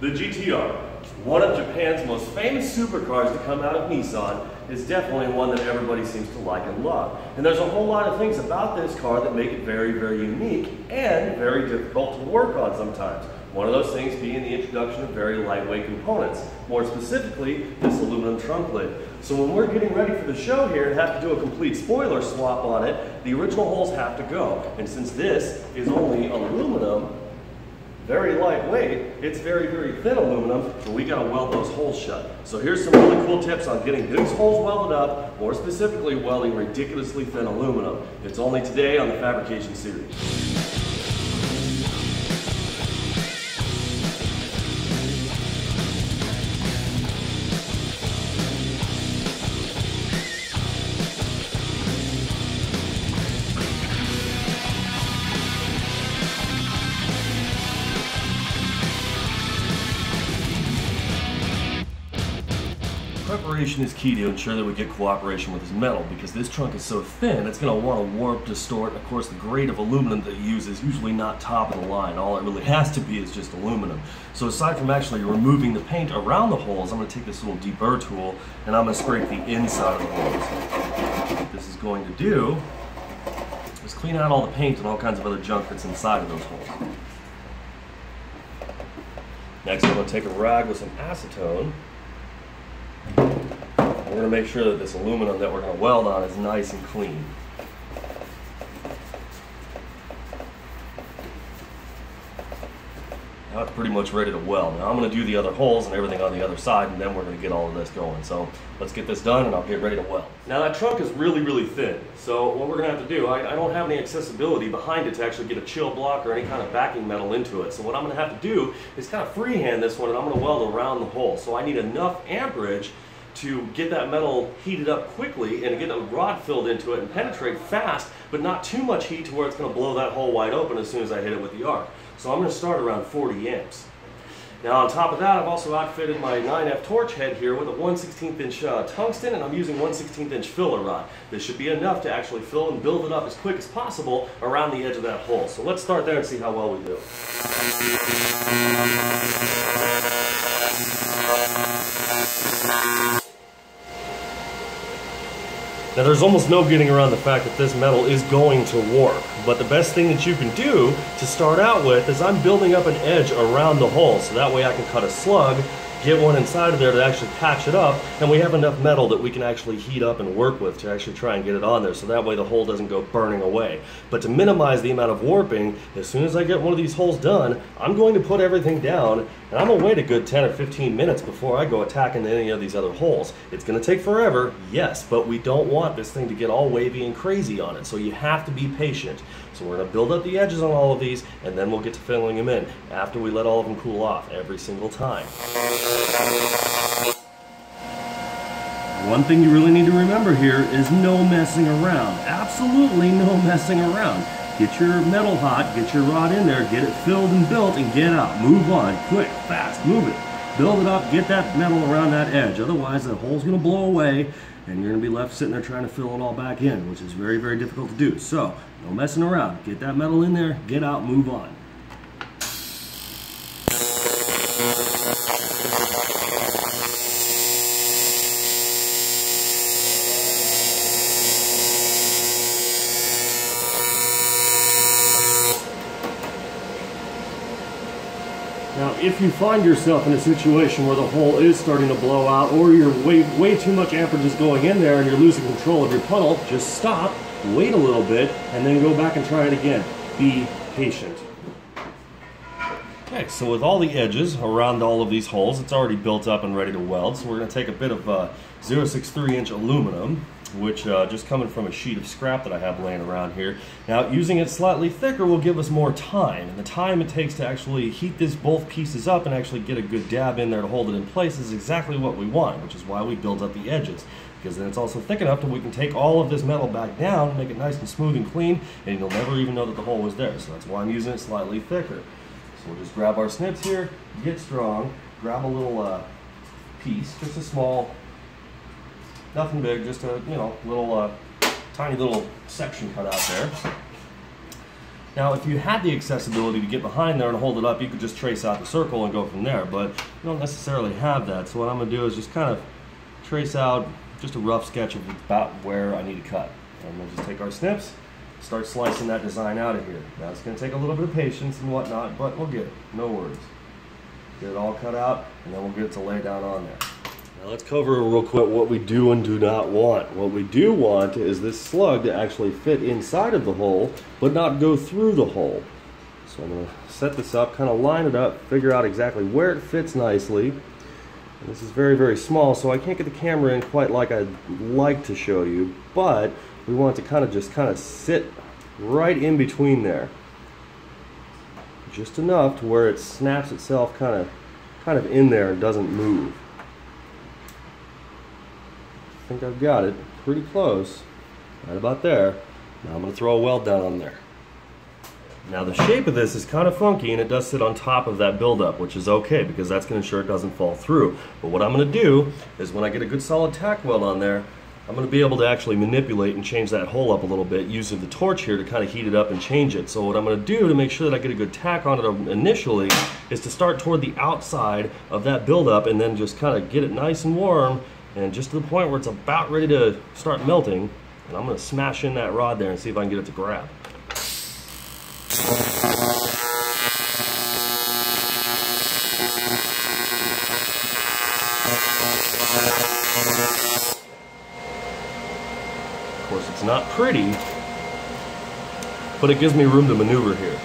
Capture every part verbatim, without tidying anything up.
The G T R, one of Japan's most famous supercars to come out of Nissan, is definitely one that everybody seems to like and love. And there's a whole lot of things about this car that make it very, very unique and very difficult to work on sometimes. One of those things being the introduction of very lightweight components, more specifically this aluminum trunk lid. So when we're getting ready for the show here and have to do a complete spoiler swap on it, the original holes have to go. And since this is only aluminum, very lightweight, it's very, very thin aluminum, so we gotta weld those holes shut. So here's some really cool tips on getting these holes welded up, more specifically welding ridiculously thin aluminum. It's only today on the Fabrication Series. Preparation is key to ensure that we get cooperation with this metal, because this trunk is so thin it's going to want to warp, distort. Of course, the grade of aluminum that you use is usually not top of the line. All it really has to be is just aluminum. So aside from actually removing the paint around the holes, I'm going to take this little deburr tool and I'm going to scrape the inside of the holes. What this is going to do is clean out all the paint and all kinds of other junk that's inside of those holes. Next, I'm going to take a rag with some acetone. We're going to make sure that this aluminum that we're going to weld on is nice and clean. Now it's pretty much ready to weld. Now I'm going to do the other holes and everything on the other side, and then we're going to get all of this going. So let's get this done and I'll get ready to weld. Now that trunk is really, really thin. So what we're going to have to do, I, I don't have any accessibility behind it to actually get a chill block or any kind of backing metal into it. So what I'm going to have to do is kind of freehand this one, and I'm going to weld around the hole. So I need enough amperage to get that metal heated up quickly and get a rod filled into it and penetrate fast, but not too much heat to where it's going to blow that hole wide open as soon as I hit it with the arc. So I'm going to start around forty amps. Now on top of that, I've also outfitted my nine F torch head here with a one sixteenth inch uh, tungsten, and I'm using one sixteenth inch filler rod. This should be enough to actually fill and build it up as quick as possible around the edge of that hole. So let's start there and see how well we do. Now there's almost no getting around the fact that this metal is going to warp, but the best thing that you can do to start out with is I'm building up an edge around the hole, so that way I can cut a slug, get one inside of there to actually patch it up, and we have enough metal that we can actually heat up and work with to actually try and get it on there, so that way the hole doesn't go burning away. But to minimize the amount of warping, as soon as I get one of these holes done, I'm going to put everything down, and I'm going to wait a good ten or fifteen minutes before I go attacking any of these other holes. It's going to take forever, yes, but we don't want this thing to get all wavy and crazy on it, so you have to be patient. So we're going to build up the edges on all of these, and then we'll get to filling them in after we let all of them cool off every single time. One thing you really need to remember here is no messing around. Absolutely no messing around. Get your metal hot, get your rod in there, get it filled and built, and get out. Move on, quick, fast, move it. Build it up, get that metal around that edge. Otherwise, that hole's gonna blow away, and you're gonna be left sitting there trying to fill it all back in, which is very, very difficult to do. So, no messing around. Get that metal in there, get out, move on. Now, if you find yourself in a situation where the hole is starting to blow out, or you're way, way too much amperage is going in there and you're losing control of your puddle, just stop, wait a little bit, and then go back and try it again. Be patient. Okay, so with all the edges around all of these holes, it's already built up and ready to weld, so we're going to take a bit of uh, zero sixty-three inch aluminum, which uh, just coming from a sheet of scrap that I have laying around here. Now, using it slightly thicker will give us more time, and the time it takes to actually heat this both pieces up and actually get a good dab in there to hold it in place is exactly what we want, which is why we build up the edges, because then it's also thick enough that we can take all of this metal back down, make it nice and smooth and clean, and you'll never even know that the hole was there. So that's why I'm using it slightly thicker. So we'll just grab our snips here, get strong, grab a little uh, piece, just a small, nothing big, just a, you know, little, uh, tiny little section cut out there. Now, if you had the accessibility to get behind there and hold it up, you could just trace out the circle and go from there, but you don't necessarily have that. So what I'm going to do is just kind of trace out just a rough sketch of about where I need to cut. And we'll just take our snips, start slicing that design out of here. Now, it's going to take a little bit of patience and whatnot, but we'll get it. No worries. Get it all cut out, and then we'll get it to lay down on there. Now, let's cover real quick what we do and do not want. What we do want is this slug to actually fit inside of the hole, but not go through the hole. So I'm going to set this up, kind of line it up, figure out exactly where it fits nicely. And this is very, very small, so I can't get the camera in quite like I'd like to show you, but we want it to kind of just kind of sit right in between there. Just enough to where it snaps itself kind of kind of in there and doesn't move. I think I've got it pretty close, right about there. Now I'm going to throw a weld down on there. Now the shape of this is kind of funky, and it does sit on top of that buildup, which is okay because that's going to ensure it doesn't fall through. But what I'm going to do is when I get a good solid tack weld on there, I'm going to be able to actually manipulate and change that hole up a little bit using the torch here to kind of heat it up and change it. So what I'm going to do to make sure that I get a good tack on it initially is to start toward the outside of that buildup and then just kind of get it nice and warm and just to the point where it's about ready to start melting. And I'm going to smash in that rod there and see if I can get it to grab. Of course, it's not pretty, but it gives me room to maneuver here.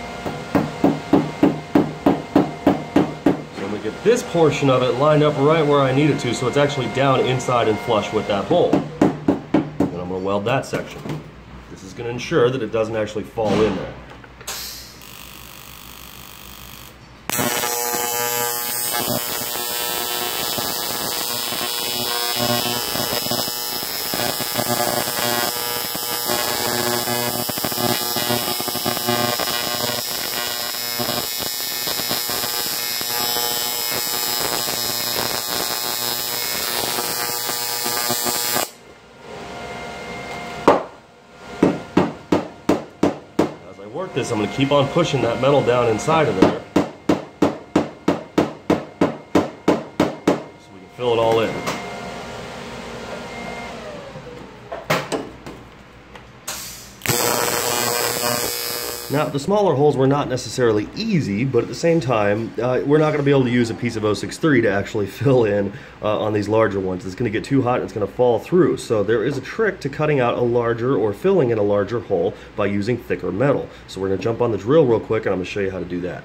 So I'm going to get this portion of it lined up right where I need it to, so it's actually down inside and flush with that hole. And I'm going to weld that section. This is going to ensure that it doesn't actually fall in there. Work this, I'm going to keep on pushing that metal down inside of there so we can fill it all in. Now, the smaller holes were not necessarily easy, but at the same time, uh, we're not going to be able to use a piece of oh six three to actually fill in uh, on these larger ones. It's going to get too hot and it's going to fall through. So there is a trick to cutting out a larger or filling in a larger hole by using thicker metal. So we're going to jump on the drill real quick and I'm going to show you how to do that.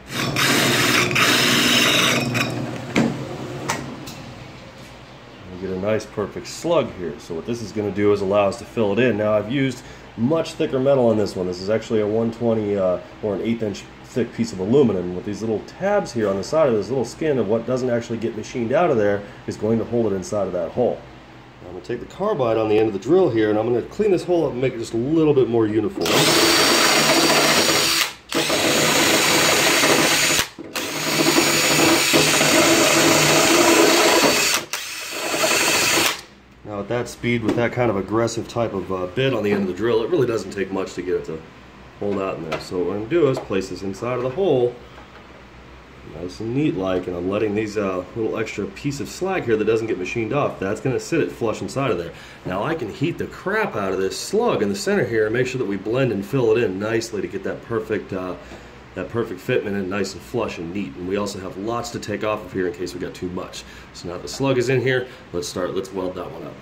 We get a nice perfect slug here. So what this is going to do is allow us to fill it in. Now I've used much thicker metal on this one. This is actually a one twenty uh, or an eighth inch thick piece of aluminum. With these little tabs here on the side of this little skin of what doesn't actually get machined out of there is going to hold it inside of that hole. I'm going to take the carbide on the end of the drill here and I'm going to clean this hole up and make it just a little bit more uniform. At that speed, with that kind of aggressive type of uh, bit on the end of the drill, it really doesn't take much to get it to hold out in there. So what I'm going to do is place this inside of the hole, nice and neat like, and I'm letting these uh, little extra piece of slag here that doesn't get machined off, that's going to sit it flush inside of there. Now I can heat the crap out of this slug in the center here and make sure that we blend and fill it in nicely to get that perfect uh, that perfect fitment in, nice and flush and neat. And we also have lots to take off of here in case we got too much. So now that the slug is in here, let's start, let's weld that one up.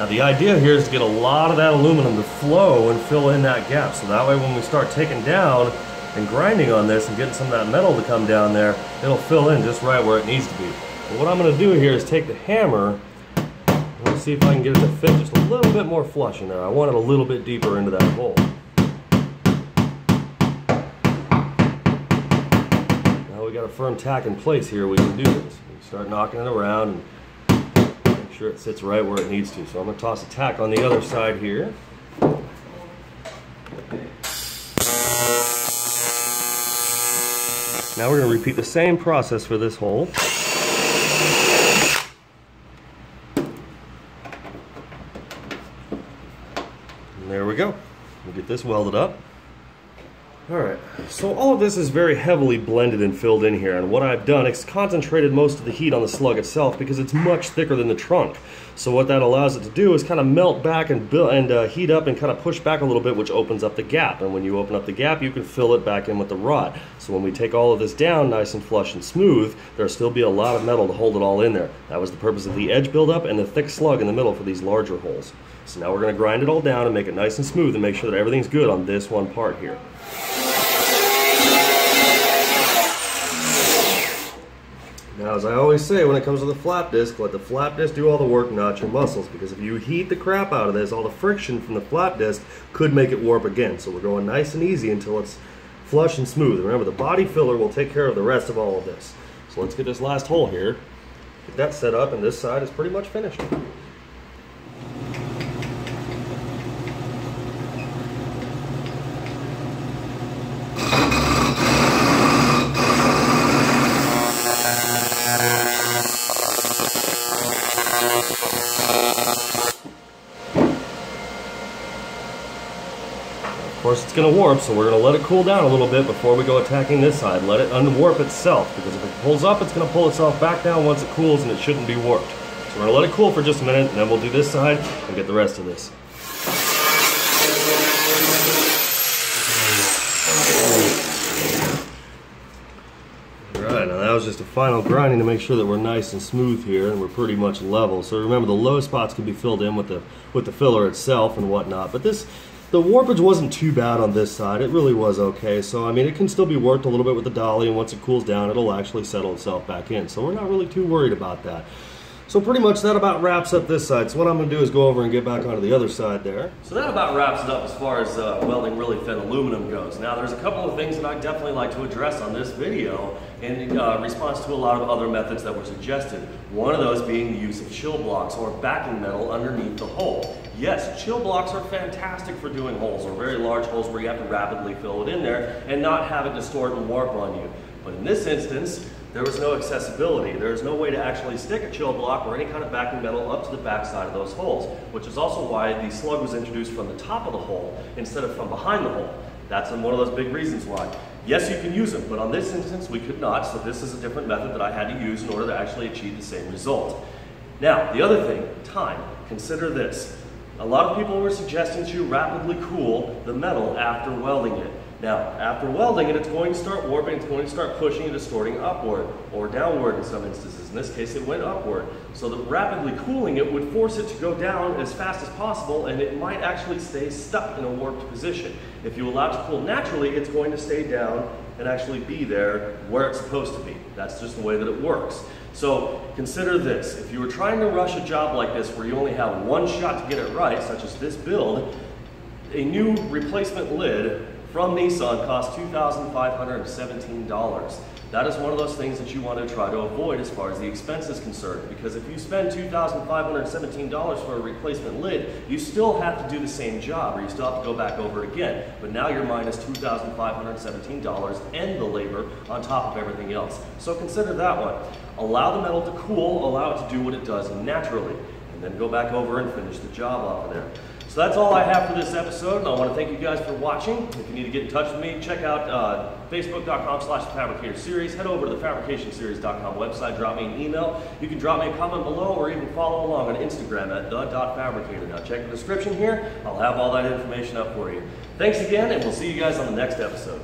Now the idea here is to get a lot of that aluminum to flow and fill in that gap, so that way when we start taking down and grinding on this and getting some of that metal to come down there, it'll fill in just right where it needs to be. But what I'm going to do here is take the hammer and we'll see if I can get it to fit just a little bit more flush in there. I want it a little bit deeper into that hole. Now we got a firm tack in place here, we can do this. We start knocking it around and sure it sits right where it needs to. So I'm going to toss a tack on the other side here. Now we're going to repeat the same process for this hole. And there we go. We'll get this welded up. Alright, so all of this is very heavily blended and filled in here, and what I've done is concentrated most of the heat on the slug itself because it's much thicker than the trunk. So what that allows it to do is kind of melt back and, build, and uh, heat up and kind of push back a little bit, which opens up the gap. And when you open up the gap, you can fill it back in with the rod. So when we take all of this down nice and flush and smooth, there'll still be a lot of metal to hold it all in there. That was the purpose of the edge buildup and the thick slug in the middle for these larger holes. So now we're going to grind it all down and make it nice and smooth and make sure that everything's good on this one part here. Now, as I always say, when it comes to the flap disc, let the flap disc do all the work, not your muscles, because if you heat the crap out of this, all the friction from the flap disc could make it warp again. So we're going nice and easy until it's flush and smooth. Remember, the body filler will take care of the rest of all of this. So let's get this last hole here, get that set up, and this side is pretty much finished. Of course, it's going to warp, so we're going to let it cool down a little bit before we go attacking this side. Let it unwarp itself, because if it pulls up, it's going to pull itself back down once it cools, and it shouldn't be warped. So we're going to let it cool for just a minute, and then we'll do this side and get the rest of this. Alright, now that was just a final grinding to make sure that we're nice and smooth here, and we're pretty much level. So remember, the low spots can be filled in with the, with the filler itself and whatnot, but this... The warpage wasn't too bad on this side, it really was okay, so I mean it can still be worked a little bit with the dolly, and once it cools down it'll actually settle itself back in, so we're not really too worried about that. So pretty much that about wraps up this side, so what I'm going to do is go over and get back onto the other side there. So that about wraps it up as far as uh, welding really thin aluminum goes. Now there's a couple of things that I'd definitely like to address on this video in uh, response to a lot of other methods that were suggested. One of those being the use of chill blocks or backing metal underneath the hole. Yes, chill blocks are fantastic for doing holes, or very large holes where you have to rapidly fill it in there and not have it distort and warp on you. But in this instance, there was no accessibility. There is no way to actually stick a chill block or any kind of backing metal up to the backside of those holes, which is also why the slug was introduced from the top of the hole instead of from behind the hole. That's one of those big reasons why. Yes, you can use them, but on this instance, we could not, so this is a different method that I had to use in order to actually achieve the same result. Now, the other thing, time. Consider this. A lot of people were suggesting that you rapidly cool the metal after welding it. Now, after welding it, it's going to start warping, it's going to start pushing and distorting upward, or downward in some instances. In this case, it went upward. So that rapidly cooling it would force it to go down as fast as possible, and it might actually stay stuck in a warped position. If you allow it to cool naturally, it's going to stay down and actually be there where it's supposed to be. That's just the way that it works. So consider this, if you were trying to rush a job like this where you only have one shot to get it right, such as this build, a new replacement lid from Nissan costs two thousand five hundred seventeen dollars. That is one of those things that you want to try to avoid as far as the expense is concerned, because if you spend two thousand five hundred seventeen dollars for a replacement lid, you still have to do the same job, or you still have to go back over it again, but now you're minus two thousand five hundred seventeen dollars and the labor on top of everything else. So consider that one. Allow the metal to cool, allow it to do what it does naturally, and then go back over and finish the job off of there. So that's all I have for this episode, and I want to thank you guys for watching. If you need to get in touch with me, check out uh, facebook.com slash FabricationSeries. Head over to the Fabrication Series dot com website, drop me an email. You can drop me a comment below or even follow along on Instagram at the dot fabricator. Now check the description here. I'll have all that information up for you. Thanks again, and we'll see you guys on the next episode.